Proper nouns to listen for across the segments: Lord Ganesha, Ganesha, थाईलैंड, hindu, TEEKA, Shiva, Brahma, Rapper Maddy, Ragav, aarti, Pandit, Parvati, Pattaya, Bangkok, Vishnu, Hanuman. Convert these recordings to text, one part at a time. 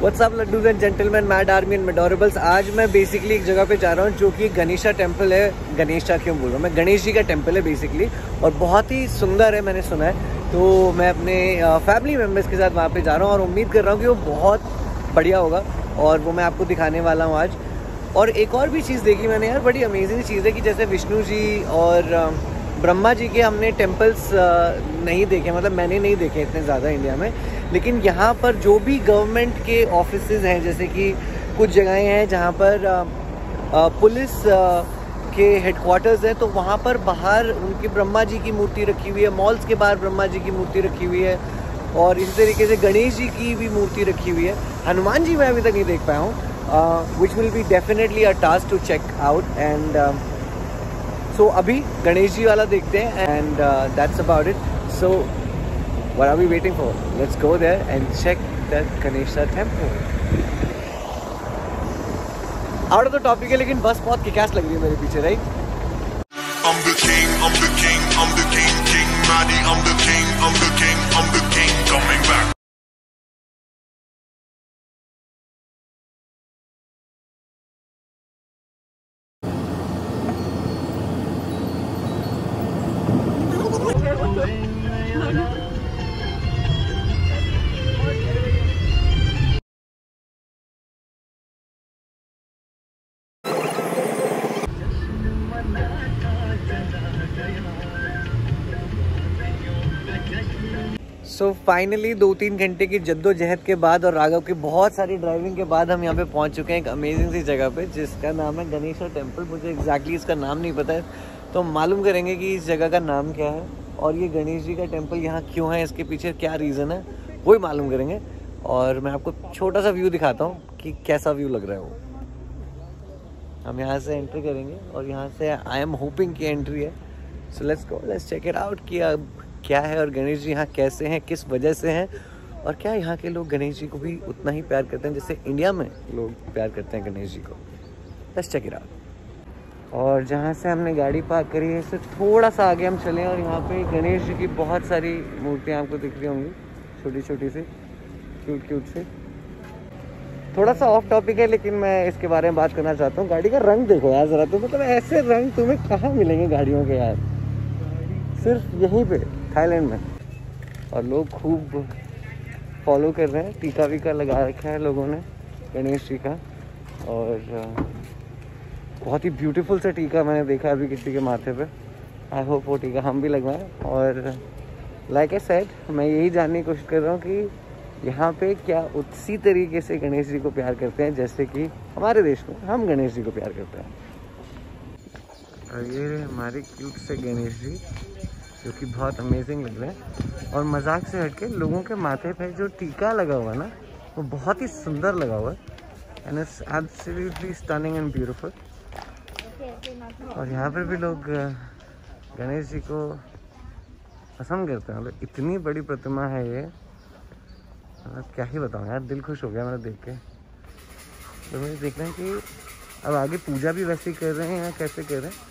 WhatsApp laddoos and gentleman, mad army and मेडोरेबल्स। आज मैं basically एक जगह पे जा रहा हूँ जो कि गणेशा टेम्पल है। गणेशा क्यों बोल रहा हूँ मैं, गणेश जी का टेम्पल है बेसिकली, और बहुत ही सुंदर है मैंने सुना है। तो मैं अपने फैमिली मेम्बर्स के साथ वहाँ पे जा रहा हूँ और उम्मीद कर रहा हूँ कि वो बहुत बढ़िया होगा और वो मैं आपको दिखाने वाला हूँ आज। और एक और भी चीज़ देखी मैंने यार, बड़ी अमेजिंग चीज़ है कि जैसे विष्णु जी और ब्रह्मा जी के हमने टेम्पल्स नहीं देखे, मतलब मैंने नहीं देखे इतने ज़्यादा इंडिया में, लेकिन यहाँ पर जो भी गवर्नमेंट के ऑफिसेज हैं, जैसे कि कुछ जगहें हैं जहाँ पर पुलिस के हेडक्वार्टर्स हैं, तो वहाँ पर बाहर उनकी ब्रह्मा जी की मूर्ति रखी हुई है, मॉल्स के बाहर ब्रह्मा जी की मूर्ति रखी हुई है, और इसी तरीके से गणेश जी की भी मूर्ति रखी हुई है। हनुमान जी मैं अभी तक नहीं देख पाया हूँ, which will be definitely a task to check out. And so अभी गणेश जी वाला देखते हैं and that's about it. So What are we waiting for? Let's go there and check that Ganesha temple. Out of the topic है लेकिन बस बहुत किकास लग रही है मेरे पीछे, right? I'm the king, I'm the king, I'm the king, king Maddy, I'm the king, I'm the king, I'm the king, coming back. So finally 2-3 घंटे की जद्दोजहद के बाद और राघव की बहुत सारी ड्राइविंग के बाद हम यहाँ पे पहुँच चुके हैं एक अमेजिंग सी जगह पे जिसका नाम है गणेशा टेम्पल। मुझे एग्जैक्टली इसका नाम नहीं पता है, तो हम मालूम करेंगे कि इस जगह का नाम क्या है और ये गणेश जी का टेम्पल यहाँ क्यों है, इसके पीछे क्या रीज़न है, वही मालूम करेंगे। और मैं आपको छोटा सा व्यू दिखाता हूँ कि कैसा व्यू लग रहा है वो। हम यहाँ से एंट्री करेंगे और यहाँ से आई एम होपिंग की एंट्री है। So let's go, let's check it out कि अब क्या है और गणेश जी यहाँ कैसे हैं, किस वजह से हैं, और क्या यहाँ के लोग गणेश जी को भी उतना ही प्यार करते हैं जैसे इंडिया में लोग प्यार करते हैं गणेश जी को। Let's check it out. और जहाँ से हमने गाड़ी पार्क करी है इससे थोड़ा सा आगे हम चलें और यहाँ पे गणेश जी की बहुत सारी मूर्तियाँ आपको दिख रही होंगी, छोटी छोटी सी, क्यूट क्यूट से। थोड़ा सा ऑफ टॉपिक है लेकिन मैं इसके बारे में बात करना चाहता हूँ। गाड़ी का रंग देखो यार ज़रा, तो मतलब ऐसे रंग तुम्हें कहाँ मिलेंगे गाड़ियों के यार, सिर्फ यहीं पे थाईलैंड में। और लोग खूब फॉलो कर रहे हैं, टीका वीका लगा रखा है लोगों ने गणेश जी का, और बहुत ही ब्यूटीफुल सा टीका मैंने देखा अभी किसी के माथे पे। आई होप वो टीका हम भी लगवाएं। और लाइक ए सेड, मैं यही जानने की कोशिश कर रहा हूँ कि यहाँ पे क्या उसी तरीके से गणेश जी को प्यार करते हैं जैसे कि हमारे देश में हम गणेश जी को प्यार करते हैं। और ये हमारे क्यूट से गणेश जी जो कि बहुत अमेजिंग लग रहे हैं। और मजाक से हटके लोगों के माथे पे जो टीका लगा हुआ है ना, वो बहुत ही सुंदर लगा हुआ है and it's absolutely stunning and beautiful. और यहाँ पर भी लोग गणेश जी को पसंद करते हैं। मतलब इतनी बड़ी प्रतिमा है ये, मतलब क्या ही बताऊँ यार, दिल खुश हो गया मैंने देख के। तो मुझे देखना है कि अब आगे पूजा भी वैसे ही कर रहे हैं या कैसे कर रहे हैं।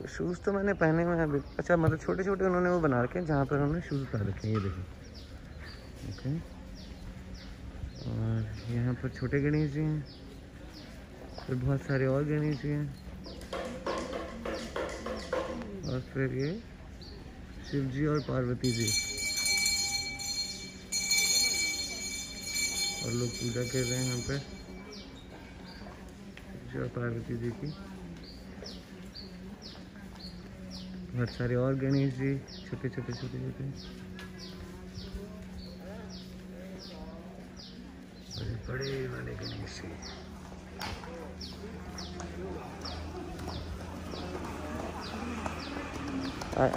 तो शूज़ तो मैंने पहने हुए हैं अभी, अच्छा मतलब छोटे छोटे उन्होंने वो बना रखे हैं जहाँ पर उन्होंने शूज़ पहन रखे हैं, ये देखिए। ओके, और यहाँ पर छोटे गणेश जी हैं, फिर बहुत सारे और गणेश जी हैं, और फिर ये शिव जी और पार्वती जी, और लोग पूजा कर रहे हैं यहाँ पर शिव जी और पार्वती जी की। बहुत सारे और गणेश जी छोटे छोटे छोटे छोटे, और बड़े वाले Ganesh ji.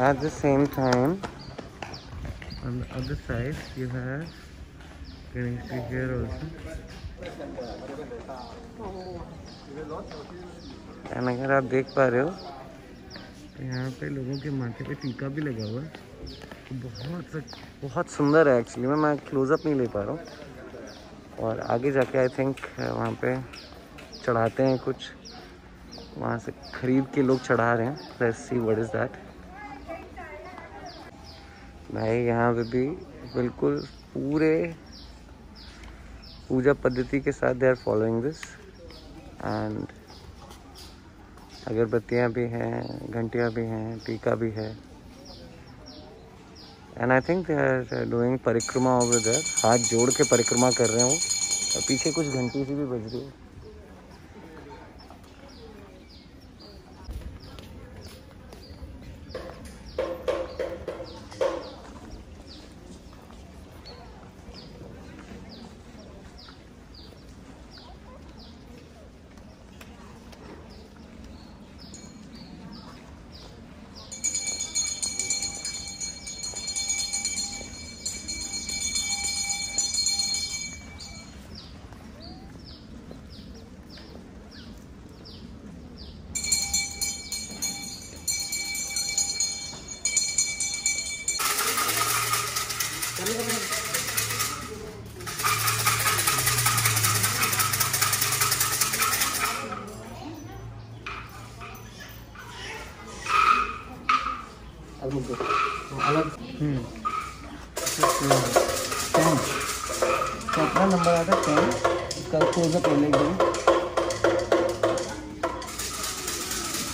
At the same time, on the other side you have Ganesh ji here also. And अगर आप देख पा रहे हो यहाँ पे लोगों के माथे पे टीका भी लगा हुआ है, तो बहुत सुंदर है एक्चुअली। मैं क्लोजअप नहीं ले पा रहा हूँ। और आगे जाके आई थिंक वहाँ पे चढ़ाते हैं कुछ, वहाँ से खरीद के लोग चढ़ा रहे हैं। Let's see what is that. भाई यहाँ पे भी बिल्कुल पूरे पूजा पद्धति के साथ they are following this and अगरबत्तियाँ भी हैं, घंटियाँ भी हैं, टीका भी है and I think they are doing परिक्रमा ओवर देयर। हाथ जोड़ के परिक्रमा कर रहे हो और पीछे कुछ घंटी सी भी बज रही है। चौथा नंबर आता है 10 इसका क्लोज अप ले लेंगे,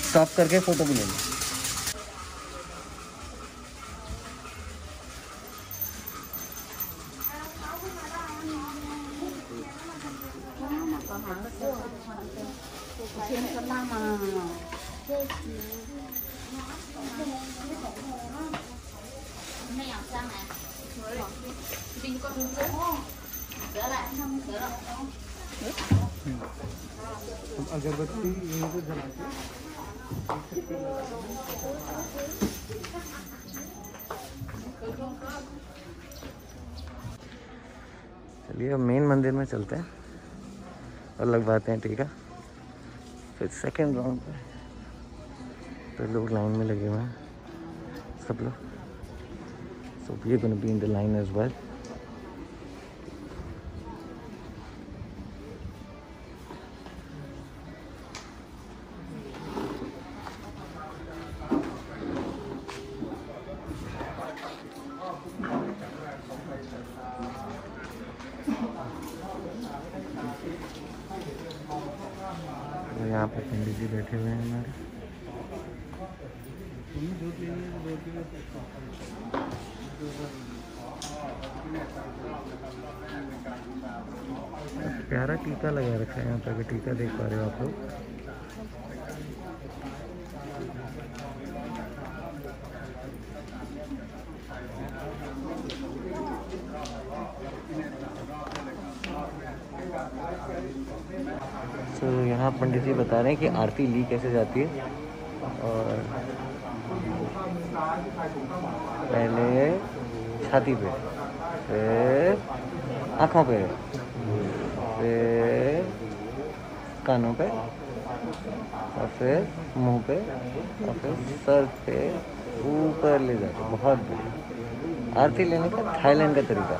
स्टॉप करके फोटो भी ले लें। अगरबत्ती यहीं पे जला के चलिए अब मेन मंदिर में चलते हैं और लगवाते हैं टीका। फिर सेकंड राउंड पे तो लोग लाइन में लगे हुए हैं सब लोग, so we are gonna be in the line as well. यहाँ पे पंडित जी बैठे हुए हैं हमारे। प्यारा टीका लगा रखा है यहाँ पे, टीका देख पा रहे हो आप लोग। तो यहाँ पंडित जी बता रहे हैं कि आरती ली कैसे जाती है और पहले छाती पे, फिर आँखों पे, फिर कानों पे और फिर मुंह पे और फिर सर पे ऊपर ले जाते हैं। बहुत बढ़िया आरती लेने का थाईलैंड का तरीका।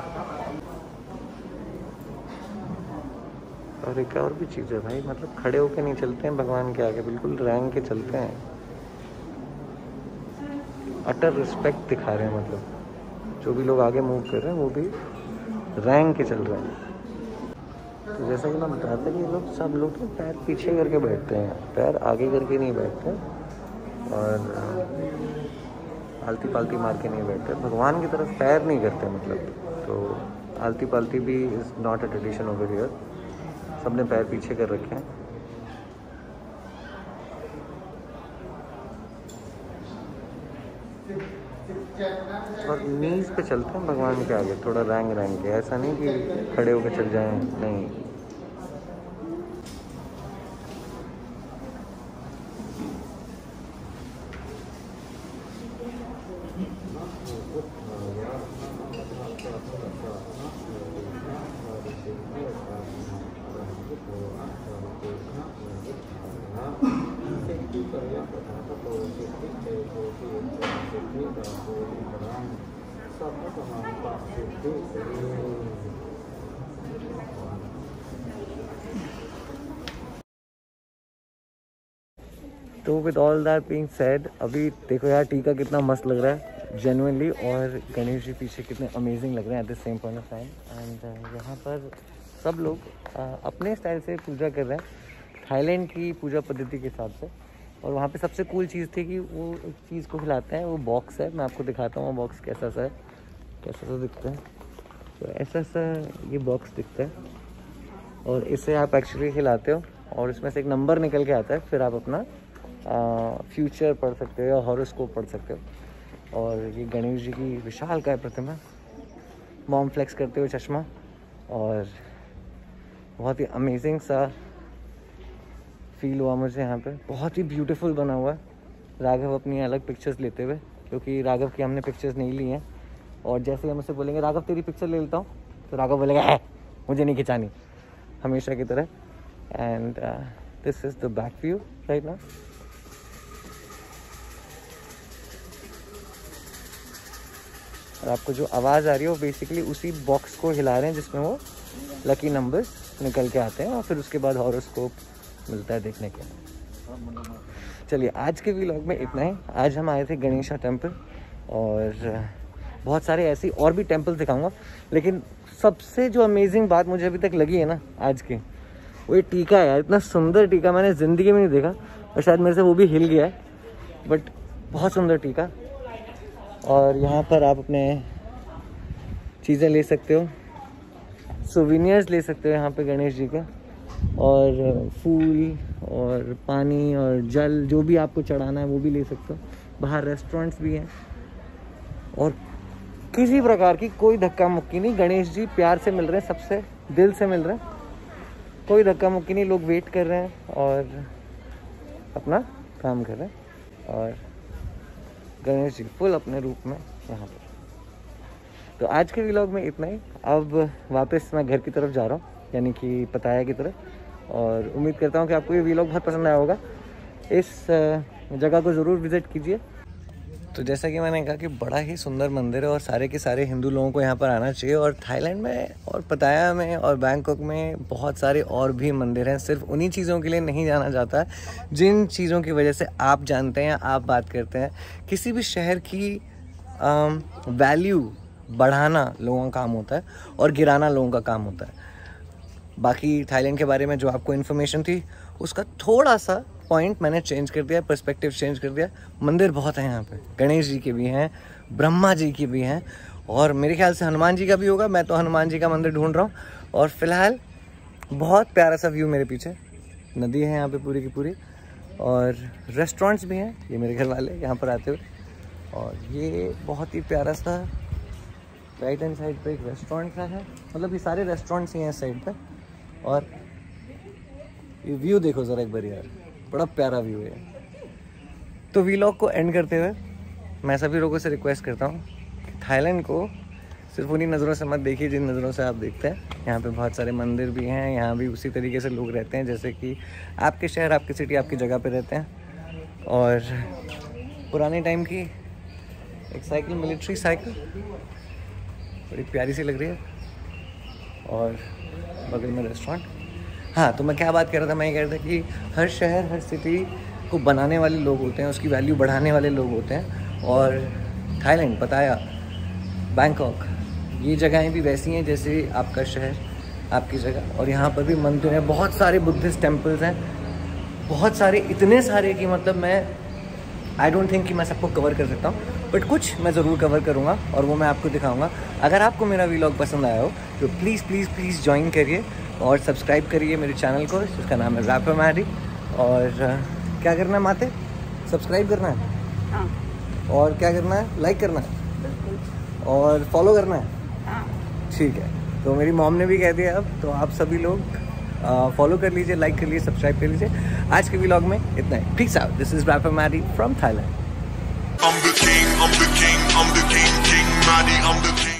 और एक और भी चीज़ है भाई, मतलब खड़े होके नहीं चलते हैं भगवान के आगे, बिल्कुल रैंक के चलते हैं। अटर रिस्पेक्ट दिखा रहे हैं, मतलब जो भी लोग आगे मूव कर रहे हैं वो भी रैंक के चल रहे हैं। तो जैसा कि मैं बताते हैं ये लोग सब लोग पैर पीछे करके बैठते हैं, पैर आगे करके नहीं बैठते और आलती पालती मार के नहीं बैठते, भगवान की तरफ पैर नहीं करते मतलब। तो आलती पालती भी is not a tradition over here, सबने पैर पीछे कर रखे हैं। और नीज पे चलते हैं भगवान के आगे, थोड़ा रैंग रैंग के, ऐसा नहीं कि खड़े होकर चल जाएं, नहीं। तो with all that being said, अभी देखो यार टीका कितना मस्त लग रहा है जेन्युइनली, और गणेश जी पीछे कितने अमेजिंग लग रहे हैं at the same point of time. And यहाँ पर सब लोग अपने स्टाइल से पूजा कर रहे हैं थाईलैंड की पूजा पद्धति के हिसाब से। और वहाँ पे सबसे कूल चीज़ थी कि वो एक चीज़ को खिलाते हैं, वो बॉक्स है। मैं आपको दिखाता हूँ बॉक्स कैसा सा है, कैसा सा दिखता है। तो ऐसा सा ये बॉक्स दिखता है और इसे आप एक्चुअली खिलाते हो और इसमें से एक नंबर निकल के आता है। फिर आप अपना फ्यूचर पढ़ सकते हो या हॉरोस्कोप पढ़ सकते हो। और ये गणेश जी की विशाल काय प्रतिमा, मॉम फ्लेक्स करते हुए चश्मा और बहुत ही अमेजिंग सा फील हुआ मुझे यहाँ पे। बहुत ही ब्यूटीफुल बना हुआ है। राघव अपनी अलग पिक्चर्स लेते हुए, क्योंकि राघव की हमने पिक्चर्स नहीं ली हैं। और जैसे हम उसे बोलेंगे राघव तेरी पिक्चर ले लेता हूँ तो राघव बोलेगा है मुझे नहीं खिंचानी, हमेशा की तरह। And this is the back view right now. और आपको जो आवाज़ आ रही है वो बेसिकली उसी बॉक्स को हिला रहे हैं जिसमें वो लकी नंबर्स निकल के आते हैं और फिर उसके बाद हॉरोस्कोप मिलता है देखने के। चलिए आज के व्लॉग में इतना ही। आज हम आए थे गणेशा टेम्पल और बहुत सारे ऐसे और भी टेम्पल्स दिखाऊंगा, लेकिन सबसे जो अमेजिंग बात मुझे अभी तक लगी है ना आज की, वो ये टीका है। इतना सुंदर टीका मैंने ज़िंदगी में नहीं देखा और शायद मेरे से वो भी हिल गया है, बट बहुत सुंदर टीका। और यहाँ पर आप अपने चीज़ें ले सकते हो, सोविनियर्स ले सकते हो यहाँ पे गणेश जी का, और फूल और पानी और जल जो भी आपको चढ़ाना है वो भी ले सकते हो। बाहर रेस्टोरेंट्स भी हैं और किसी प्रकार की कोई धक्का मुक्की नहीं। गणेश जी प्यार से मिल रहे हैं, सबसे दिल से मिल रहे हैं, कोई धक्का मुक्की नहीं। लोग वेट कर रहे हैं और अपना काम कर रहे हैं और गणेश जी फुल अपने रूप में यहाँ पर। तो आज के व्लॉग में इतना ही। अब वापस मैं घर की तरफ जा रहा हूँ, यानी कि पताया की तरफ। और उम्मीद करता हूँ कि आपको ये व्लॉग बहुत पसंद आया होगा। इस जगह को ज़रूर विज़िट कीजिए। तो जैसा कि मैंने कहा कि बड़ा ही सुंदर मंदिर है और सारे के सारे हिंदू लोगों को यहाँ पर आना चाहिए। और थाईलैंड में और पताया में और बैंकॉक में बहुत सारे और भी मंदिर हैं। सिर्फ उन्हीं चीज़ों के लिए नहीं जाना जाता जिन चीज़ों की वजह से आप जानते हैं, आप बात करते हैं। किसी भी शहर की वैल्यू बढ़ाना लोगों का काम होता है और गिराना लोगों का काम होता है। बाकी थाईलैंड के बारे में जो आपको इन्फॉर्मेशन थी उसका थोड़ा सा पॉइंट मैंने चेंज कर दिया, पर्सपेक्टिव चेंज कर दिया। मंदिर बहुत हैं यहाँ पे, गणेश जी के भी हैं, ब्रह्मा जी के भी हैं और मेरे ख्याल से हनुमान जी का भी होगा। मैं तो हनुमान जी का मंदिर ढूंढ रहा हूँ। और फिलहाल बहुत प्यारा सा व्यू मेरे पीछे, नदी है यहाँ पर पूरी की पूरी और रेस्टोरेंट्स भी हैं। ये मेरे घर वाले यहाँ पर आते हुए और ये बहुत ही प्यारा सा राइट हैंड साइड पर एक रेस्टोरेंट का है। मतलब ये सारे रेस्टोरेंट्स ही हैं इस साइड पर। और ये व्यू देखो ज़रा एक बार यार, बड़ा प्यारा व्यू है। तो व्लॉग को एंड करते हुए मैं सभी लोगों से रिक्वेस्ट करता हूँ कि थाईलैंड को सिर्फ उन्हीं नज़रों से मत देखिए जिन नज़रों से आप देखते हैं। यहाँ पे बहुत सारे मंदिर भी हैं, यहाँ भी उसी तरीके से लोग रहते हैं जैसे कि आपके शहर, आपकी सिटी, आपकी जगह पर रहते हैं। और पुराने टाइम की एक साइकिल, मिलिट्री साइकिल, बड़ी प्यारी सी लग रही है और बगल में रेस्टोरेंट। हाँ, तो मैं क्या बात कर रहा था, मैं ये कह रहा था कि हर शहर, हर सिटी को बनाने वाले लोग होते हैं, उसकी वैल्यू बढ़ाने वाले लोग होते हैं। और थाईलैंड, पताया, बैंकॉक, ये जगहें भी वैसी हैं जैसे आपका शहर, आपकी जगह। और यहाँ पर भी मंदिर हैं, बहुत सारे बुद्धिस्ट टेम्पल्स हैं, बहुत सारे, इतने सारे कि मतलब मैं आई डोंट थिंक कि मैं सबको कवर कर सकता हूँ, बट कुछ मैं ज़रूर कवर करूँगा और वो मैं आपको दिखाऊंगा। अगर आपको मेरा व्लॉग पसंद आया हो तो प्लीज़ प्लीज़ प्लीज़ ज्वाइन करिए और सब्सक्राइब करिए मेरे चैनल को, जिसका नाम है रैपर मैडी। और क्या करना है माते, सब्सक्राइब करना है। हाँ। और क्या करना है, लाइक करना है और फॉलो करना है। हाँ। ठीक है, तो मेरी मॉम ने भी कह दिया, अब तो आप सभी लोग फॉलो कर लीजिए, लाइक कर लीजिए, सब्सक्राइब कर लीजिए। आज के व्लॉग में इतना ही। Peace out, this is rapper Maddy from थाईलैंड। I'm the king, I'm the king, I'm the king, King Maddy, I'm the king.